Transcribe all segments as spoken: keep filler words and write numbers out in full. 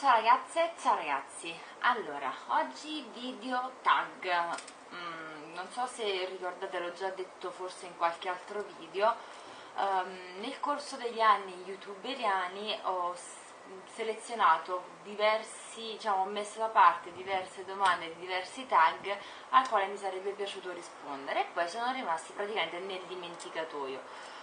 Ciao ragazze, ciao ragazzi. Allora, oggi video tag, mm, non so se ricordate, l'ho già detto forse in qualche altro video, um, nel corso degli anni youtuberiani ho selezionato diversi, diciamo ho messo da parte diverse domande, diversi tag al quale mi sarebbe piaciuto rispondere e poi sono rimasti praticamente nel dimenticatoio.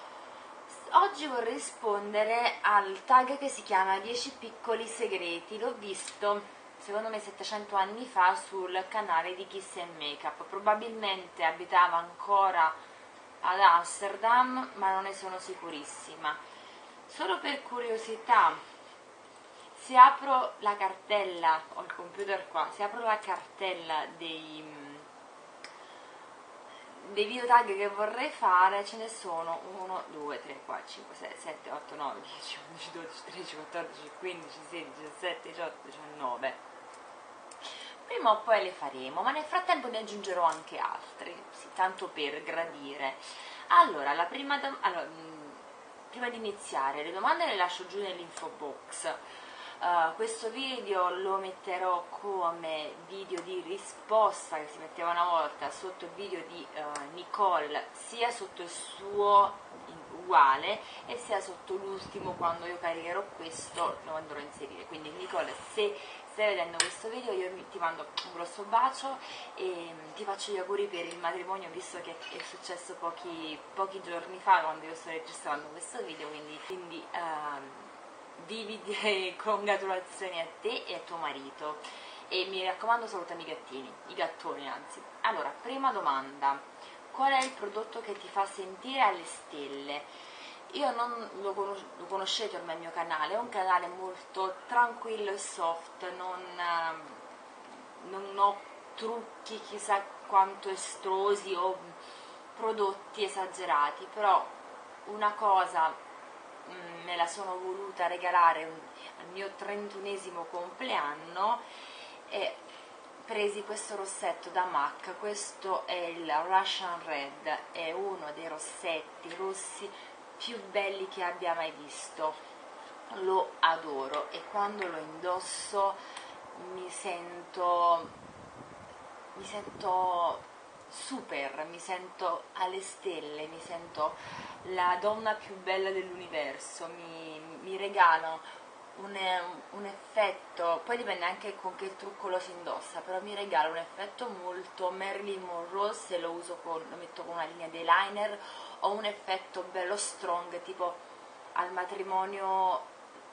Oggi vorrei rispondere al tag che si chiama dieci piccoli segreti. L'ho visto, secondo me, settecento anni fa sul canale di Kiss and Makeup. Probabilmente abitava ancora ad Amsterdam, ma non ne sono sicurissima. Solo per curiosità, se apro la cartella, ho il computer qua, se apro la cartella dei... dei video tag che vorrei fare, ce ne sono uno, due, tre, quattro, cinque, sei, sette, otto, nove, dieci, undici, dodici, tredici, quattordici, quindici, sedici, diciassette, diciotto, diciannove. Prima o poi le faremo, ma nel frattempo ne aggiungerò anche altri, sì, tanto per gradire. Allora, la prima allora, mh, prima di iniziare, le domande le lascio giù nell'info box. Uh, questo video lo metterò come video di risposta che si metteva una volta sotto il video di uh, Nicole, sia sotto il suo uguale e sia sotto l'ultimo. Quando io caricherò questo lo andrò a inserire, quindi Nicole, se stai vedendo questo video, io ti mando un grosso bacio e ti faccio gli auguri per il matrimonio, visto che è successo pochi, pochi giorni fa quando io sto registrando questo video, quindi, quindi uh, vivi di congratulazioni a te e a tuo marito, e mi raccomando salutami i gattini, i gattoni anzi. Allora, prima domanda: qual è il prodotto che ti fa sentire alle stelle? Io non lo, conos lo conoscete ormai il mio canale, è un canale molto tranquillo e soft, non, non ho trucchi chissà quanto estrosi o prodotti esagerati, però una cosa me la sono voluta regalare al mio trentunesimo compleanno, e presi questo rossetto da MAC. Questo è il Russian Red, è uno dei rossetti rossi più belli che abbia mai visto, lo adoro e quando lo indosso mi sento, mi sento super, mi sento alle stelle, mi sento la donna più bella dell'universo, mi, mi regala un, un effetto, poi dipende anche con che trucco lo si indossa, però mi regala un effetto molto Marilyn Monroe se lo uso con, lo metto con una linea di eyeliner, o un effetto bello strong, tipo al matrimonio,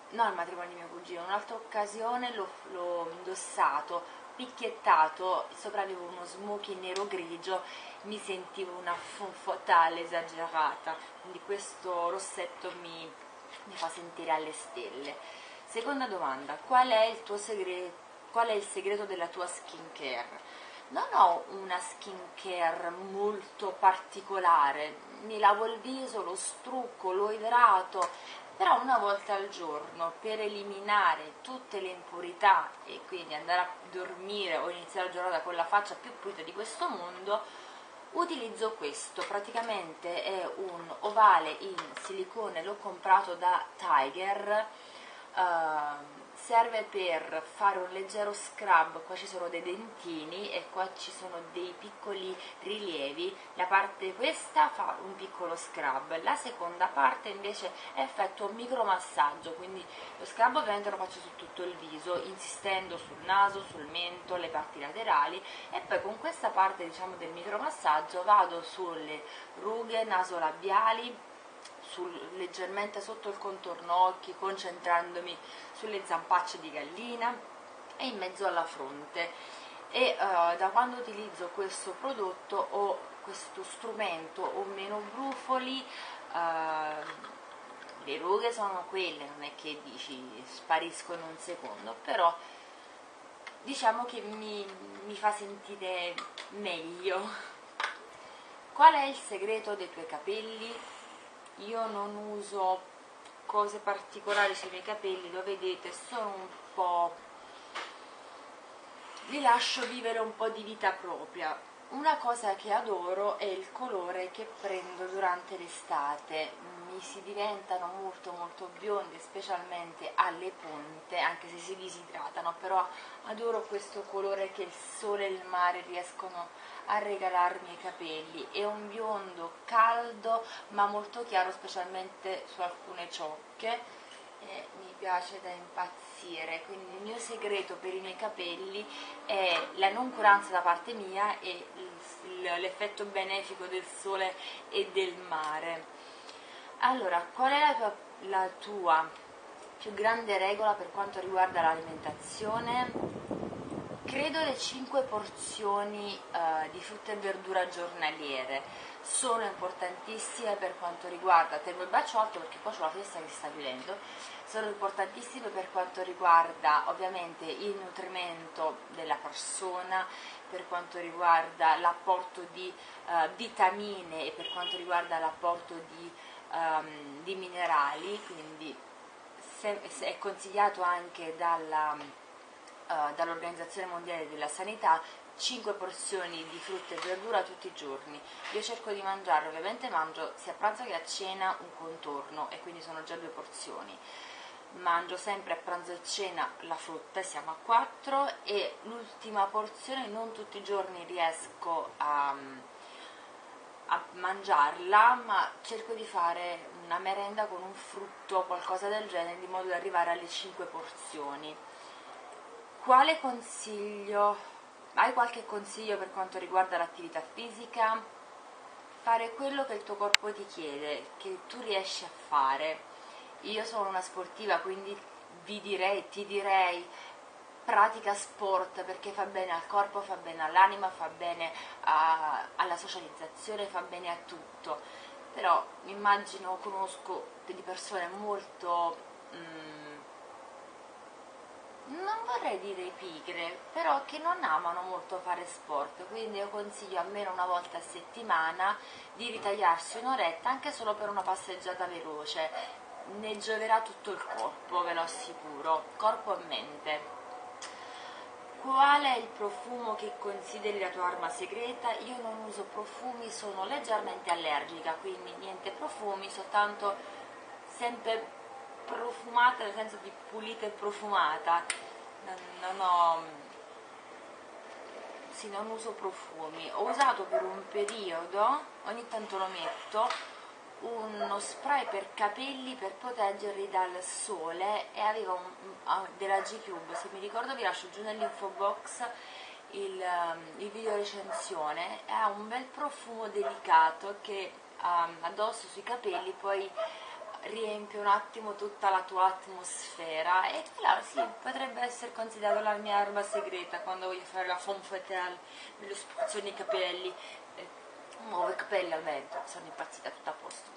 no al matrimonio di mio cugino, in un'altra occasione l'ho indossato, picchiettato, sopra avevo uno smoking nero grigio, mi sentivo una fonfotale esagerata, quindi questo rossetto mi, mi fa sentire alle stelle. Seconda domanda: qual è il tuo segreto, qual è il segreto della tua skincare? Non ho una skincare molto particolare, mi lavo il viso, lo strucco, lo idrato, però una volta al giorno per eliminare tutte le impurità e quindi andare a dormire o iniziare la giornata con la faccia più pulita di questo mondo, utilizzo questo. Praticamente è un ovale in silicone, l'ho comprato da Tiger, uh, serve per fare un leggero scrub. Qua ci sono dei dentini e qua ci sono dei piccoli rilievi, la parte questa fa un piccolo scrub, la seconda parte invece effettua un micromassaggio, quindi lo scrub ovviamente lo faccio su tutto il viso, insistendo sul naso, sul mento, le parti laterali, e poi con questa parte, diciamo, del micromassaggio vado sulle rughe nasolabiali, Sul, leggermente sotto il contorno occhi, concentrandomi sulle zampacce di gallina e in mezzo alla fronte. E uh, da quando utilizzo questo prodotto ho questo strumento, ho meno brufoli, uh, le rughe sono quelle, non è che dici spariscono in un secondo, però diciamo che mi, mi fa sentire meglio. Qual è il segreto dei tuoi capelli? Io non uso cose particolari sui miei capelli, lo vedete, sono un po'... li lascio vivere un po' di vita propria. Una cosa che adoro è il colore che prendo durante l'estate, quindi si diventano molto molto bionde, specialmente alle punte, anche se si disidratano, però adoro questo colore che il sole e il mare riescono a regalarmi ai capelli. È un biondo caldo ma molto chiaro, specialmente su alcune ciocche, e mi piace da impazzire. Quindi il mio segreto per i miei capelli è la noncuranza da parte mia e l'effetto benefico del sole e del mare. Allora, qual è la tua, la tua più grande regola per quanto riguarda l'alimentazione? Credo le cinque porzioni uh, di frutta e verdura giornaliere sono importantissime per quanto riguarda, tengo il braccio alto perché qua c'è la festa che si sta chiudendo, sono importantissime per quanto riguarda ovviamente il nutrimento della persona, per quanto riguarda l'apporto di uh, vitamine e per quanto riguarda l'apporto di, um, di minerali, quindi se, se è consigliato anche dalla... Uh, dall'Organizzazione Mondiale della Sanità cinque porzioni di frutta e verdura tutti i giorni. Io cerco di mangiare, ovviamente mangio sia a pranzo che a cena un contorno e quindi sono già due porzioni. Mangio sempre a pranzo e cena la frutta, siamo a quattro, e l'ultima porzione non tutti i giorni riesco a, a mangiarla, ma cerco di fare una merenda con un frutto o qualcosa del genere, di modo da arrivare alle cinque porzioni. Quale consiglio? Hai qualche consiglio per quanto riguarda l'attività fisica? Fare quello che il tuo corpo ti chiede, che tu riesci a fare. Io sono una sportiva, quindi vi direi, ti direi, pratica sport, perché fa bene al corpo, fa bene all'anima, fa bene a, alla socializzazione, fa bene a tutto. Però mi immagino, conosco delle persone molto... Mm, non vorrei dire pigre, però che non amano molto fare sport, quindi io consiglio almeno una volta a settimana di ritagliarsi un'oretta anche solo per una passeggiata veloce, ne gioverà tutto il corpo, ve lo assicuro, corpo e mente. Qual è il profumo che consideri la tua arma segreta? Io non uso profumi, sono leggermente allergica, quindi niente profumi, soltanto sempre profumata, nel senso di pulita e profumata, non, non ho, sì, non uso profumi. Ho usato per un periodo, ogni tanto lo metto, uno spray per capelli per proteggerli dal sole, e avevo un, della G Cube, se mi ricordo vi lascio giù nell'info box il, il video recensione, ha un bel profumo delicato che um, addosso sui capelli poi riempie un attimo tutta la tua atmosfera, e là sì, potrebbe essere considerata la mia arma segreta quando voglio fare la femme fatale, me lo spruzzo nei capelli, eh, muovo i capelli al vento, sono impazzita, tutto a posto.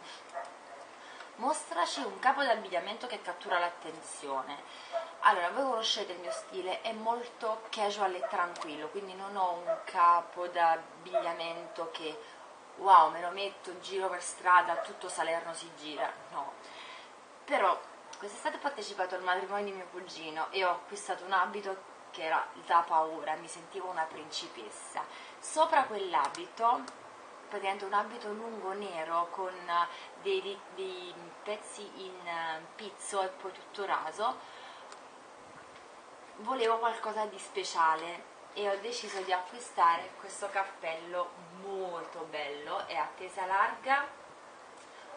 Mostraci un capo d'abbigliamento che cattura l'attenzione. Allora, voi conoscete il mio stile, è molto casual e tranquillo, quindi non ho un capo d'abbigliamento che wow, me lo metto, giro per strada, tutto Salerno si gira, no. Però quest'estate ho partecipato al matrimonio di mio cugino e ho acquistato un abito che era da paura, mi sentivo una principessa. Sopra quell'abito, praticamente un abito lungo nero con dei, dei pezzi in pizzo e poi tutto raso, volevo qualcosa di speciale. E ho deciso di acquistare questo cappello molto bello, è a tesa larga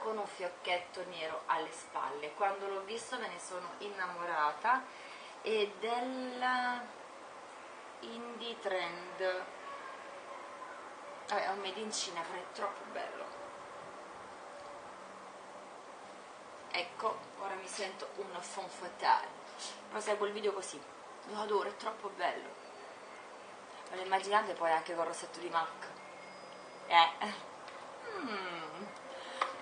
con un fiocchetto nero alle spalle. Quando l'ho visto me ne sono innamorata, e della Indie Trend, eh, è un made in Cina, però è troppo bello. Ecco, ora mi sento una femme fatale, proseguo il video così, lo adoro, è troppo bello. Lo immaginate poi anche col rossetto di MAC, eh. mm.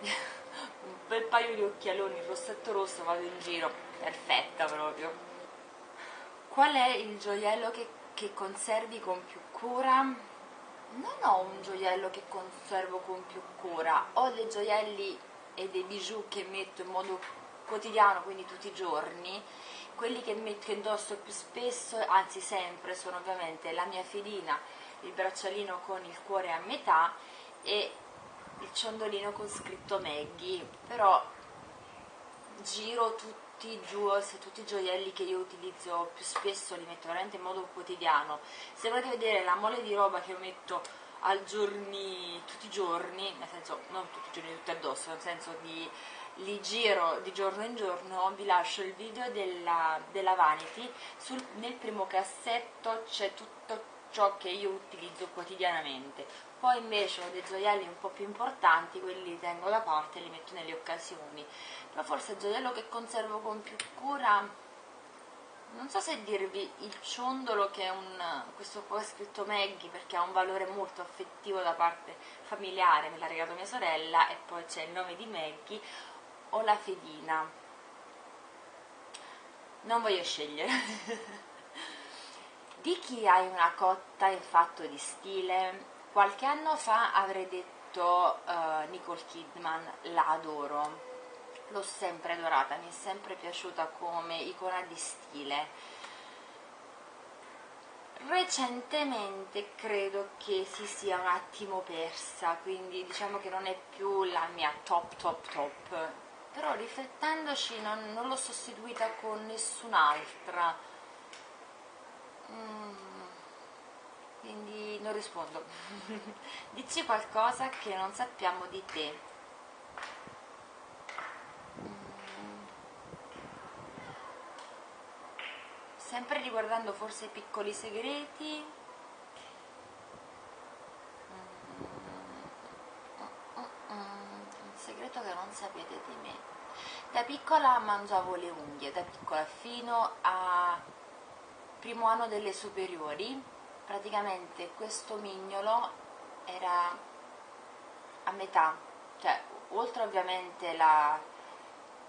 Un bel paio di occhialoni, il rossetto rosso, vado in giro, perfetta proprio. Qual è il gioiello che, che conservi con più cura? Non ho un gioiello che conservo con più cura, ho dei gioielli e dei bijou che metto in modo quotidiano, quindi tutti i giorni. Quelli che metto indosso più spesso, anzi sempre, sono ovviamente la mia fedina, il braccialino con il cuore a metà e il ciondolino con scritto Maggie, però giro tutti, giuro, se tutti i gioielli che io utilizzo più spesso li metto veramente in modo quotidiano. Se volete vedere la mole di roba che io metto al giorni, tutti i giorni, nel senso non tutti i giorni tutti addosso, nel senso di li giro di giorno in giorno, vi lascio il video della, della Vanity. Sul, nel primo cassetto c'è tutto ciò che io utilizzo quotidianamente, poi invece ho dei gioielli un po' più importanti, quelli li tengo da parte e li metto nelle occasioni. Però forse il gioiello che conservo con più cura, non so se dirvi il ciondolo, che è un, questo qua è scritto Maggie perché ha un valore molto affettivo da parte familiare, me l'ha regalato mia sorella, e poi c'è il nome di Maggie, o la fedina, non voglio scegliere. Di chi hai una cotta in fatto di stile? Qualche anno fa avrei detto uh, Nicole Kidman, la adoro, l'ho sempre adorata, mi è sempre piaciuta come icona di stile. Recentemente credo che si sia un attimo persa, quindi diciamo che non è più la mia top top top, però riflettendoci non, non l'ho sostituita con nessun'altra. Mm, quindi non rispondo. Dici qualcosa che non sappiamo di te. Mm. Sempre riguardando forse i piccoli segreti. Mm. Mm, mm, mm. Un segreto che non sapete di me. Da piccola mangiavo le unghie, da piccola fino a primo anno delle superiori, praticamente questo mignolo era a metà, cioè oltre ovviamente la,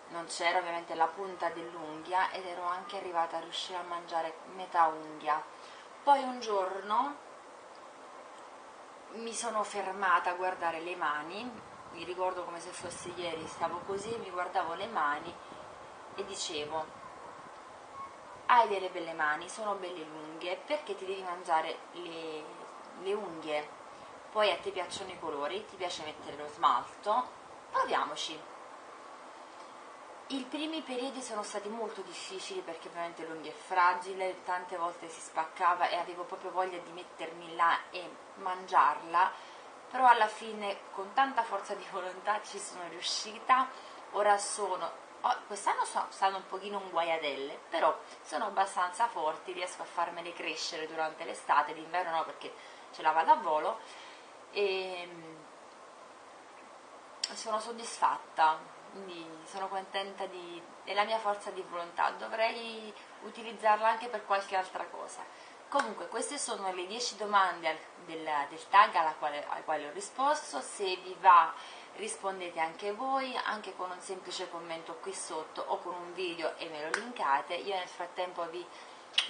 non c'era ovviamente la punta dell'unghia, ed ero anche arrivata a riuscire a mangiare metà unghia. Poi un giorno mi sono fermata a guardare le mani, mi ricordo come se fosse ieri, stavo così, mi guardavo le mani e dicevo: hai delle belle mani, sono belle lunghe, perché ti devi mangiare le, le unghie? Poi a te piacciono i colori, ti piace mettere lo smalto, proviamoci. I primi periodi sono stati molto difficili perché ovviamente l'unghia è fragile, tante volte si spaccava e avevo proprio voglia di mettermi là e mangiarla, però alla fine con tanta forza di volontà ci sono riuscita. Ora sono... Oh, quest'anno so, stanno un pochino un guaiadelle, però sono abbastanza forti, riesco a farmele crescere durante l'estate, d'inverno no perché ce la vado a volo, e sono soddisfatta, quindi sono contenta di, della mia forza di volontà, dovrei utilizzarla anche per qualche altra cosa. Comunque queste sono le dieci domande al, del, del tag alla quale, al quale ho risposto. Se vi va rispondete anche voi, anche con un semplice commento qui sotto o con un video e me lo linkate. Io nel frattempo vi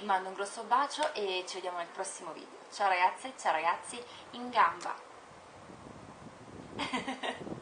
mando un grosso bacio e ci vediamo nel prossimo video. Ciao ragazze, ciao ragazzi, in gamba!